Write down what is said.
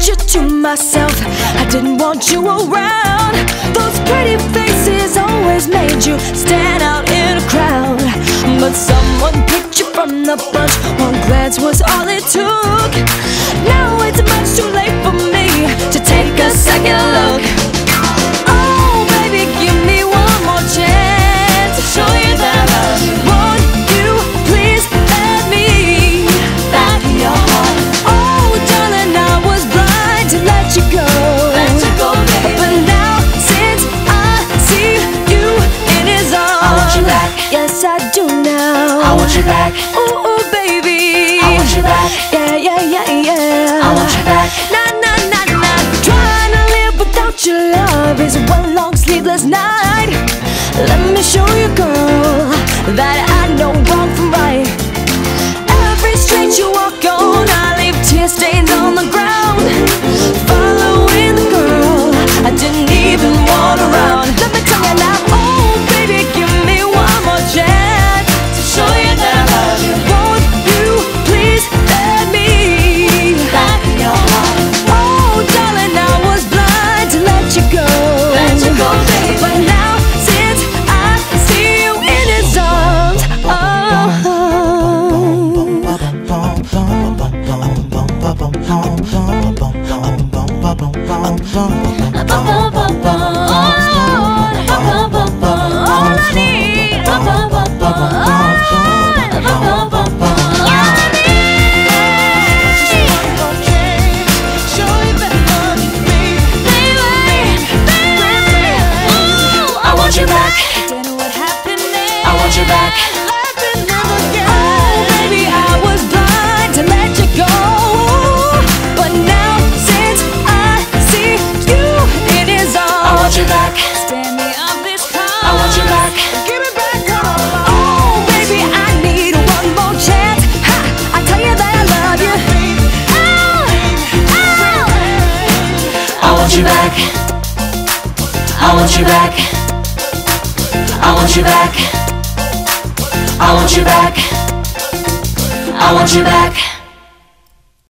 kept you to myself. I didn't want you around. Those pretty faces always made you stand out in a crowd. But someone picked you from the bunch. One glance was all it took. Now it's much too late for me to take a second look. Oh, baby, give me one more chance to show you that I want you. Please let me back in your heart. Oh, darling, I was blind to let you go. But now, since I see you in his arms, I want you back. Yes, I do now. I want you back. Ooh, ooh, baby, I want you back. Yeah, yeah, yeah, yeah, I want you back. Trying to live without your love is one long sleepless night. Let me show you, girl, that I know wrong from right. Every street you walk on, I leave tear stains on the ground. Following the girl I didn't even want around. Let me tell you now. Oh, baby, give me one more chance to show you that I want you. Please let me back in your heart. Oh, darling, I was blind to let you go. But now, since I see you in his arms, all I need. I want you back. Don't know what happened next. I want you back. Oh, baby, I was blind to let you go. But now, since I see you in his arms, I want you back. Stand me up this time. I want you back. Give me back all my love. Oh, baby, I need one more chance. Ha, I tell you that I love you. Oh, oh, I want you back. I want you back. I want you back. I want you back. I want you back.